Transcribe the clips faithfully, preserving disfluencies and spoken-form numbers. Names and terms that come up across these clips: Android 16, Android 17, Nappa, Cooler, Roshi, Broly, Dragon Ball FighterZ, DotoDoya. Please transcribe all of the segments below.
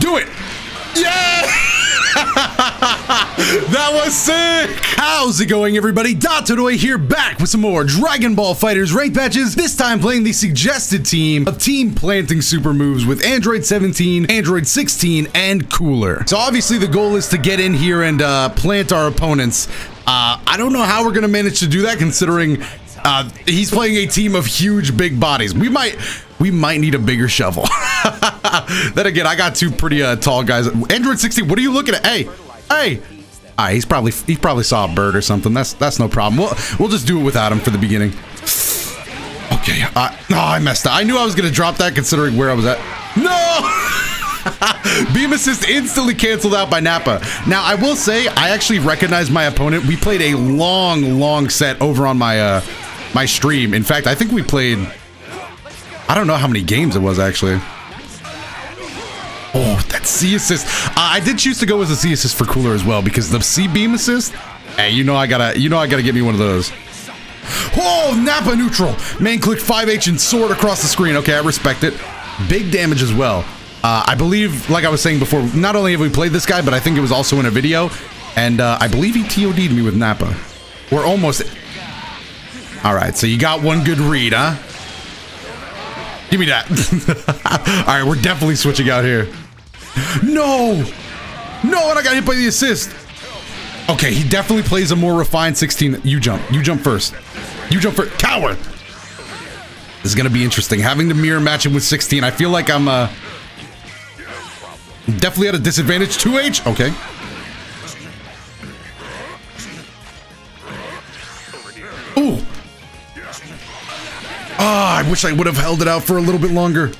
Do it! Yeah! That was sick! How's it going, everybody? DotoDoya here, back with some more Dragon Ball FighterZ rank patches, this time playing the suggested team of team planting super moves with Android seventeen, Android sixteen, and Cooler. So obviously the goal is to get in here and uh, plant our opponents. Uh, I don't know how we're gonna manage to do that considering uh, he's playing a team of huge big bodies. We might... We might need a bigger shovel. Then again, I got two pretty uh, tall guys. Android sixteen, what are you looking at? Hey, hey! All right, he's probably he probably saw a bird or something. That's that's no problem. We'll we'll just do it without him for the beginning. Okay. Uh, oh, I messed up. I knew I was gonna drop that considering where I was at. No! Beam assist instantly canceled out by Nappa. Now I will say I actually recognized my opponent. We played a long, long set over on my uh my stream. In fact, I think we played. I don't know how many games it was, actually. Oh, that C assist. Uh, I did choose to go with the C assist for Cooler as well, because the C beam assist, hey, you know I gotta, you know I gotta get me one of those. Oh, Nappa neutral. Man click five H and sword across the screen. Okay, I respect it. Big damage as well. Uh, I believe, like I was saying before, not only have we played this guy, but I think it was also in a video, and uh, I believe he T O D'd me with Nappa. We're almost... All right, so you got one good read, huh? Give me that. All right, we're definitely switching out here. No! No, and I got hit by the assist. Okay, he definitely plays a more refined sixteen. You jump. You jump first. You jump first. Coward! This is going to be interesting. Having to mirror match him with sixteen, I feel like I'm uh, definitely at a disadvantage. two H? Okay. Ooh! Ah, oh, I wish I would have held it out for a little bit longer.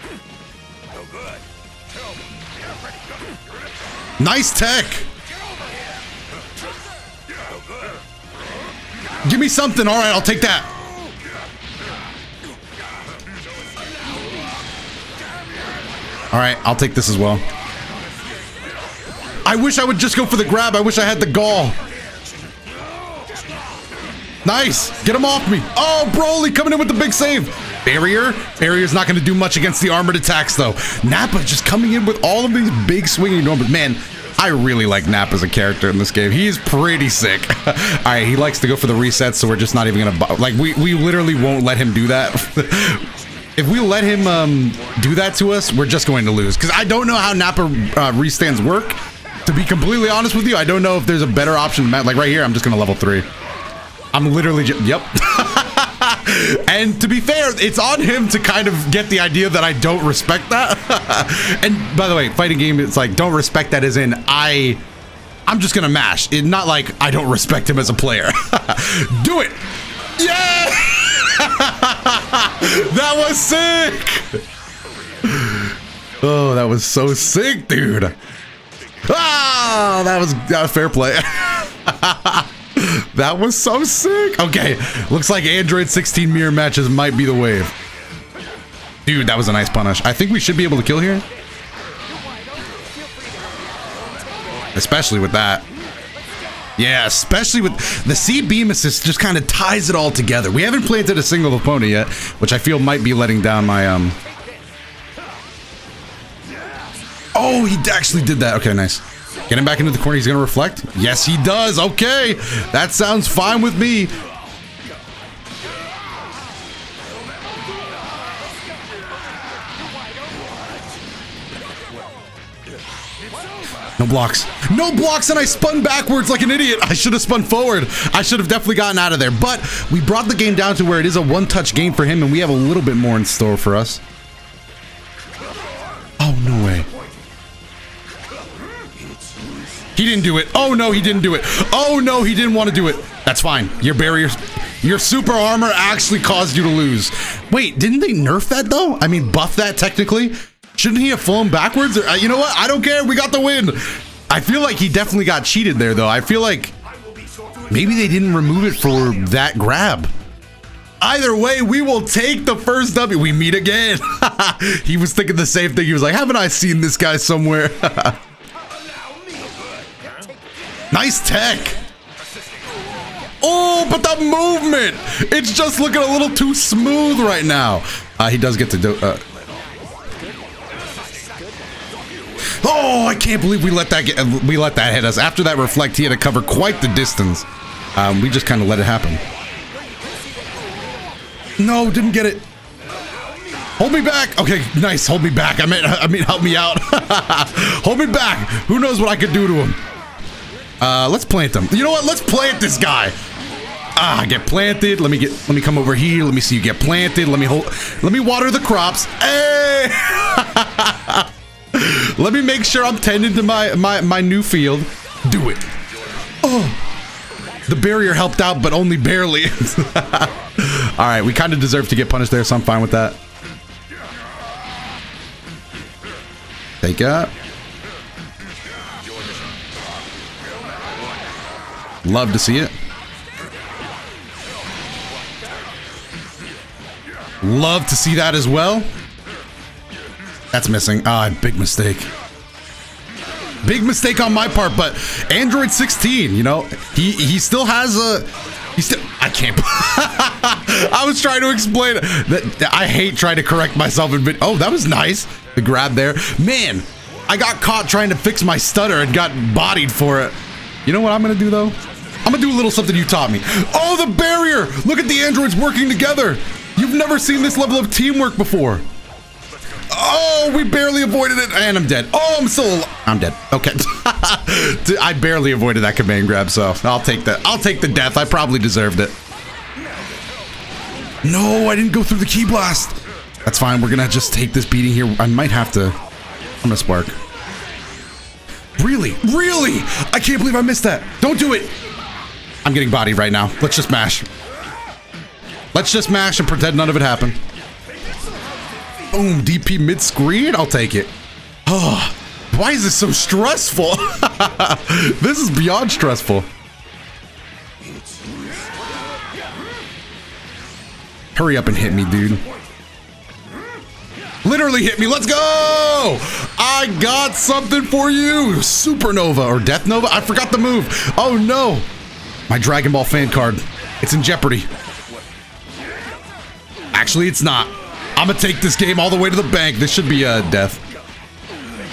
Nice tech. Give me something. All right, I'll take that. All right, I'll take this as well. I wish I would just go for the grab. I wish I had the gall. Nice! Get him off me! Oh, Broly coming in with the big save! Barrier? Barrier's not going to do much against the armored attacks, though. Nappa just coming in with all of these big swinging numbers. Man, I really like Nappa as a character in this game. He's pretty sick. Alright, he likes to go for the resets, so we're just not even going to... Like, we, we literally won't let him do that. If we let him um, do that to us, we're just going to lose. Because I don't know how Nappa uh, restands work. To be completely honest with you, I don't know if there's a better option. Like, right here, I'm just going to level three. I'm literally just, yep. And to be fair, it's on him to kind of get the idea that I don't respect that. And by the way, fighting game, it's like, don't respect that as in, I, I'm just gonna mash. It, not like I don't respect him as a player. Do it. Yeah! That was sick. Oh, that was so sick, dude. Ah, that was, that was fair play. That was so sick. Okay, looks like Android sixteen mirror matches might be the wave. Dude, that was a nice punish. I think we should be able to kill here. Especially with that. Yeah, especially with the C beam assist just kind of ties it all together. We haven't planted a single opponent yet, which I feel might be letting down my... um. Oh, he actually did that. Okay, nice. Get him back into the corner. He's going to reflect. Yes, he does. Okay. That sounds fine with me. No blocks. No blocks, and I spun backwards like an idiot. I should have spun forward. I should have definitely gotten out of there. But we brought the game down to where it is a one-touch game for him, and we have a little bit more in store for us. Oh, no way. He didn't do it. Oh, no, he didn't do it. Oh, no, he didn't want to do it. That's fine. Your barrier, your super armor actually caused you to lose. Wait, didn't they nerf that, though? I mean, buff that, technically. Shouldn't he have flown backwards? Or, uh, you know what? I don't care. We got the win. I feel like he definitely got cheated there, though. I feel like maybe they didn't remove it for that grab. Either way, we will take the first W. We meet again. He was thinking the same thing. He was like, haven't I seen this guy somewhere? Nice tech. Oh, but the movement. It's just looking a little too smooth right now. Uh, he does get to do... Uh. Oh, I can't believe we let that get, we let that hit us. After that reflect, he had to cover quite the distance. Um, we just kind of let it happen. No, didn't get it. Hold me back. Okay, nice. Hold me back. I mean, I mean, help me out. Hold me back. Who knows what I could do to him? Uh, let's plant him. You know what? Let's plant this guy. Ah, get planted. Let me get. Let me come over here. Let me see you get planted. Let me hold. Let me water the crops. Hey! Let me make sure I'm tending to my my my new field. Do it. Oh, the barrier helped out, but only barely. All right, we kind of deserve to get punished there, so I'm fine with that. Take up. Love to see it. Love to see that as well. That's missing. Ah, big mistake. Big mistake on my part, but Android sixteen, you know, he he still has a. He still. I can't. I was trying to explain that. I hate trying to correct myself. And oh, that was nice. The grab there, man. I got caught trying to fix my stutter and got bodied for it. You know what I'm gonna do though? I'm gonna do a little something you taught me. Oh, the barrier! Look at the androids working together. You've never seen this level of teamwork before. Oh, we barely avoided it, and I'm dead. Oh, I'm still alive. I'm dead. Okay. I barely avoided that command grab, so I'll take that. I'll take the death. I probably deserved it. No, I didn't go through the key blast. That's fine. We're gonna just take this beating here. I might have to. I'm gonna spark. Really, really? I can't believe I missed that. Don't do it. I'm getting bodied right now. Let's just mash. Let's just mash and pretend none of it happened. Boom, D P mid-screen? I'll take it. Oh, why is this so stressful? This is beyond stressful. Hurry up and hit me, dude. Literally hit me. Let's go. I got something for you. Supernova or Death Nova. I forgot the move. Oh, no. My Dragon Ball fan card. It's in jeopardy. Actually, it's not. I'm going to take this game all the way to the bank. This should be a uh, death.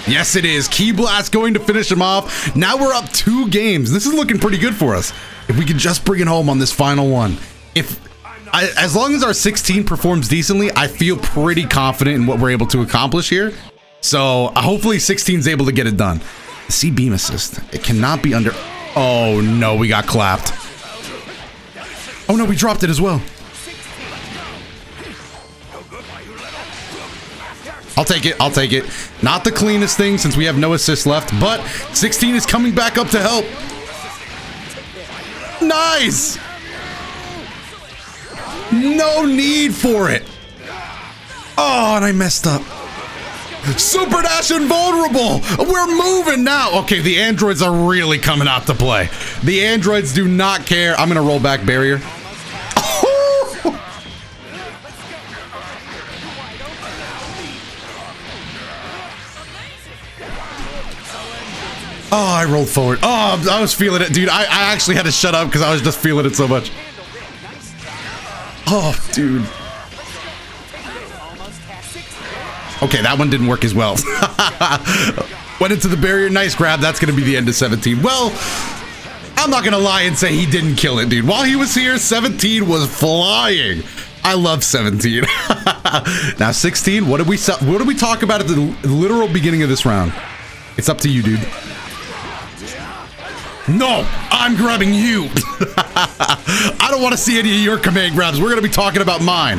Yes, it is. Key Blast going to finish him off. Now we're up two games. This is looking pretty good for us. If we can just bring it home on this final one. If I, as long as our sixteen performs decently, I feel pretty confident in what we're able to accomplish here. So uh, hopefully sixteen's able to get it done. See beam assist. It cannot be under. Oh, no, we got clapped. Oh, no, we dropped it as well. I'll take it. I'll take it. Not the cleanest thing since we have no assist left, but sixteen is coming back up to help. Nice. No need for it. Oh, and I messed up. Super Dash invulnerable. We're moving now. Okay, the androids are really coming out to play. The androids do not care. I'm going to roll back barrier. Oh, I rolled forward. Oh, I was feeling it, dude. I, I actually had to shut up because I was just feeling it so much. Oh, dude. Okay, that one didn't work as well. Went into the barrier. Nice grab. That's going to be the end of seventeen. Well, I'm not going to lie and say he didn't kill it, dude. While he was here, seventeen was flying. I love seventeen. Now, sixteen, what did we, what did we talk about at the literal beginning of this round? It's up to you, dude. No, I'm grabbing you. I don't want to see any of your command grabs. We're going to be talking about mine.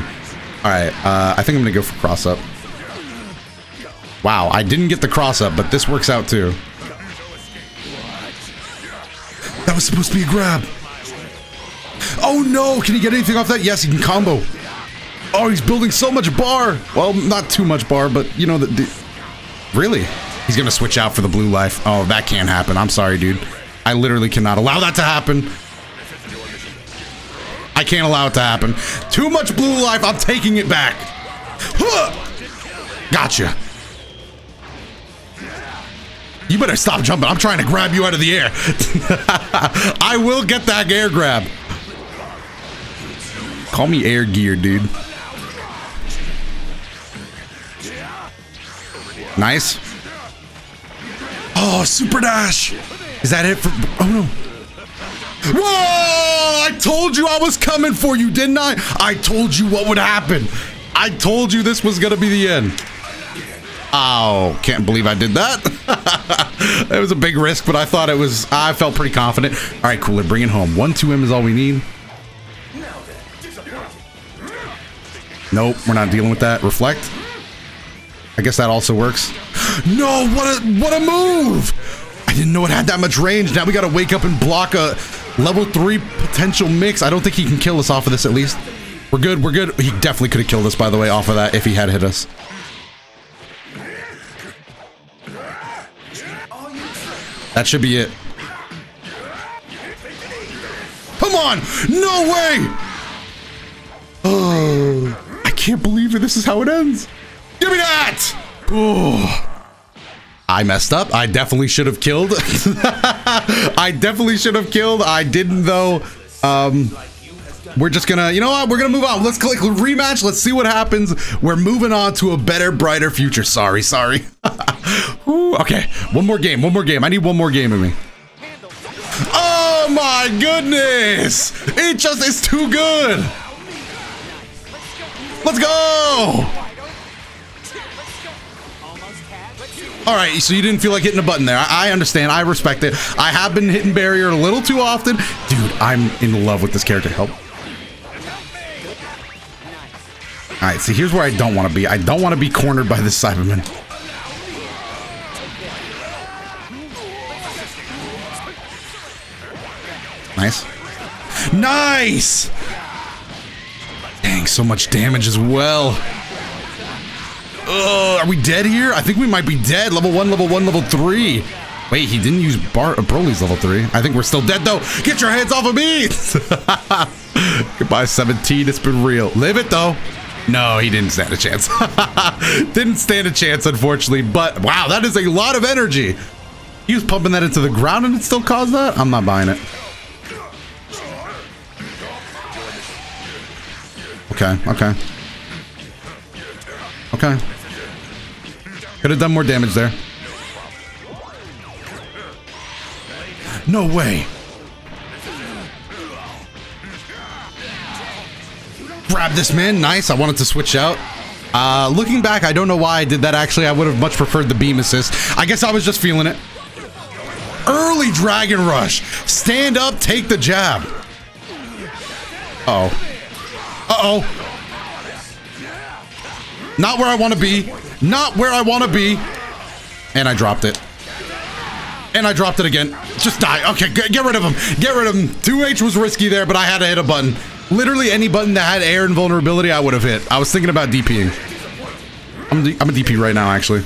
All right, uh, I think I'm going to go for cross up. Wow, I didn't get the cross up, but this works out too. That was supposed to be a grab. Oh no, can he get anything off that? Yes, he can combo. Oh, he's building so much bar. Well, not too much bar, but you know, the, the, really? He's going to switch out for the blue life. Oh, that can't happen. I'm sorry, dude. I literally cannot allow that to happen. I can't allow it to happen. Too much blue life. I'm taking it back. Gotcha. You better stop jumping. I'm trying to grab you out of the air. I will get that air grab. Call me air gear, dude. Nice. Oh, super dash. Is that it for, oh no. Whoa, I told you I was coming for you, didn't I? I told you what would happen. I told you this was gonna be the end. Oh, can't believe I did that. It was a big risk, but I thought it was, I felt pretty confident. All right, Cooler, bring it home. one two M is all we need. Nope, we're not dealing with that. Reflect. I guess that also works. No, what a, what a move. I didn't know it had that much range. Now we got to wake up and block a level three potential mix. I don't think he can kill us off of this, at least. We're good, we're good. He definitely could have killed us, by the way, off of that if he had hit us. That should be it. Come on! No way! Oh, I can't believe it. This is how it ends. Give me that! Oh, I messed up. I definitely should have killed. I definitely should have killed. I didn't, though. Um, we're just gonna, you know what? We're gonna move on. Let's click rematch. Let's see what happens. We're moving on to a better, brighter future. Sorry, sorry. Ooh, okay, one more game, one more game. I need one more game in me. Oh my goodness! It just is too good! Let's go! Alright, so you didn't feel like hitting a button there. I, I understand, I respect it. I have been hitting barrier a little too often. Dude, I'm in love with this character. Help. Alright, see, here's where I don't want to be. I don't want to be cornered by this Cyberman. Nice. Nice! Dang, so much damage as well. Ugh, are we dead here? I think we might be dead. Level one, level one, level three. Wait, he didn't use Bar uh, Broly's level three. I think we're still dead, though. Get your hands off of me! Goodbye, seventeen. It's been real. Live it, though. No, he didn't stand a chance. Didn't stand a chance, unfortunately. But, wow, that is a lot of energy. He was pumping that into the ground and it still caused that? I'm not buying it. Okay, okay. Okay. Could have done more damage there. No way. Grab this man. Nice. I wanted to switch out. Uh, looking back, I don't know why I did that, actually. I would have much preferred the beam assist. I guess I was just feeling it. Early Dragon Rush. Stand up, take the jab. Uh-oh. Uh-oh. Not where I want to be. Not where I want to be. And I dropped it. And I dropped it again. Just die. Okay, get, get rid of him. Get rid of him. two H was risky there, but I had to hit a button. Literally any button that had air and vulnerability, I would have hit. I was thinking about DPing. I'm, D I'm a D P right now, actually.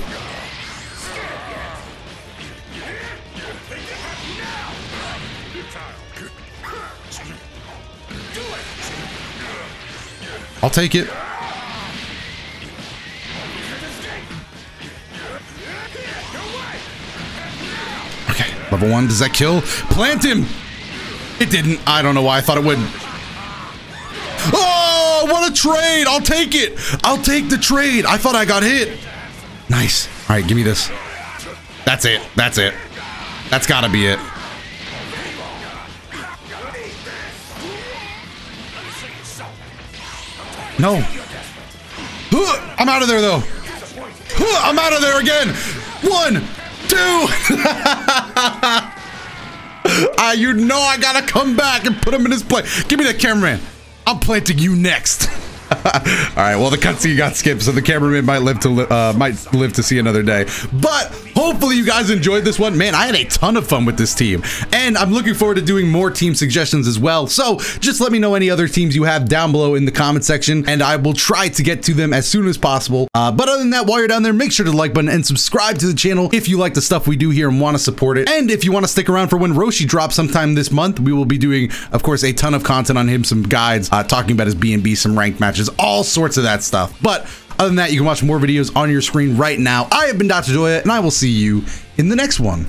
I'll take it. Okay, level one, does that kill? Plant him! It didn't, I don't know why I thought it would. Oh, what a trade, I'll take it! I'll take the trade, I thought I got hit. Nice, all right, give me this. That's it, that's it. That's gotta be it. No. I'm out of there, though. I'm out of there again. One, two. uh, you know I gotta come back and put him in his place. Give me that cameraman. I'm planting you next. All right, well, the cutscene got skipped, so the cameraman might live to li uh, might live to see another day. But hopefully you guys enjoyed this one. Man, I had a ton of fun with this team, and I'm looking forward to doing more team suggestions as well. So just let me know any other teams you have down below in the comment section, and I will try to get to them as soon as possible. Uh, but other than that, while you're down there, make sure to like button and subscribe to the channel if you like the stuff we do here and want to support it. And if you want to stick around for when Roshi drops sometime this month, we will be doing, of course, a ton of content on him, some guides, uh, talking about his B and B, some ranked matches, all sorts of that stuff. But other than that, you can watch more videos on your screen right now. I have been DotoDoya, and I will see you in the next one.